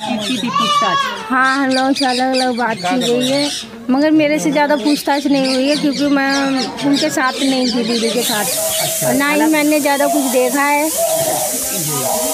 पूछताछ हाँ हम लोगों से अलग अलग बात की गई है, मगर मेरे से ज़्यादा पूछताछ नहीं हुई है क्योंकि मैं उनके साथ नहीं थी, दीदी के साथ, और ना ही मैंने ज़्यादा कुछ देखा है।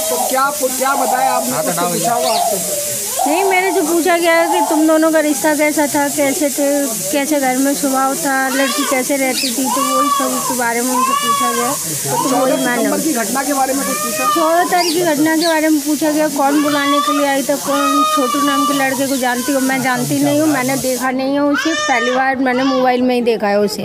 तो क्या बताया आपने? कुछ पूछा हुआ आपसे? नहीं, मेरे से पूछा गया है कि तुम दोनों का रिश्ता कैसा था, कैसे थे, कैसे घर में स्वभाव था, लड़की कैसे रहती थी, तो वही सब उसके बारे में उनसे पूछा गया। तो वही मैंने घटना के बारे में पूछा, 14 तारीख की घटना के बारे में पूछा गया, कौन बुलाने के लिए आई था, कौन छोटू नाम के लड़के को जानती हो? मैं जानती नहीं हूँ, मैंने देखा नहीं है उसे, पहली बार मैंने मोबाइल में ही देखा है उसे।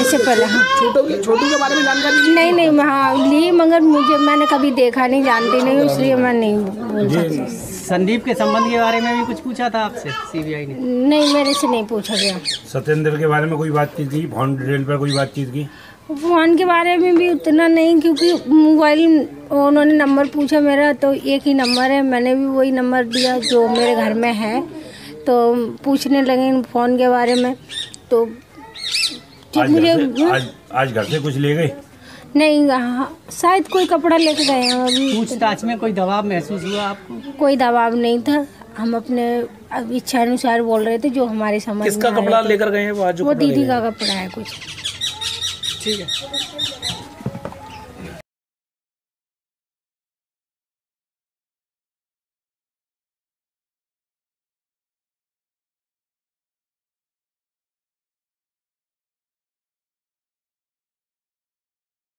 इससे पहले हाँ छोटू के बारे में जानकारी नहीं मैं हाँ ली, मगर मुझे मैंने कभी देखा नहीं, जानती नहीं, इसलिए मैं नहीं बोल सकती। संदीप के संबंध के बारे में भी कुछ पूछा था आपसे सीबीआई ने? नहीं, मेरे से नहीं पूछा गया। सत्येंद्र के बारे में कोई बातचीत की? फोन रेल पर कोई बातचीत की? फोन के बारे में भी उतना नहीं, क्योंकि मोबाइल उन्होंने नंबर पूछा मेरा, तो एक ही नंबर है, मैंने भी वही नंबर दिया जो मेरे घर में है। तो पूछने लगे फ़ोन के बारे में, तो मुझे आज घर से कुछ ले गए नहीं, शायद कोई कपड़ा लेके गए हैं। अभी पूछताछ में कोई दबाव महसूस हुआ आपको? कोई दबाव नहीं था, हम अपने इच्छा अनुसार बोल रहे थे जो हमारे समझ में। किसका कपड़ा लेकर गए हैं वो? दीदी का कपड़ा है कुछ। ठीक है।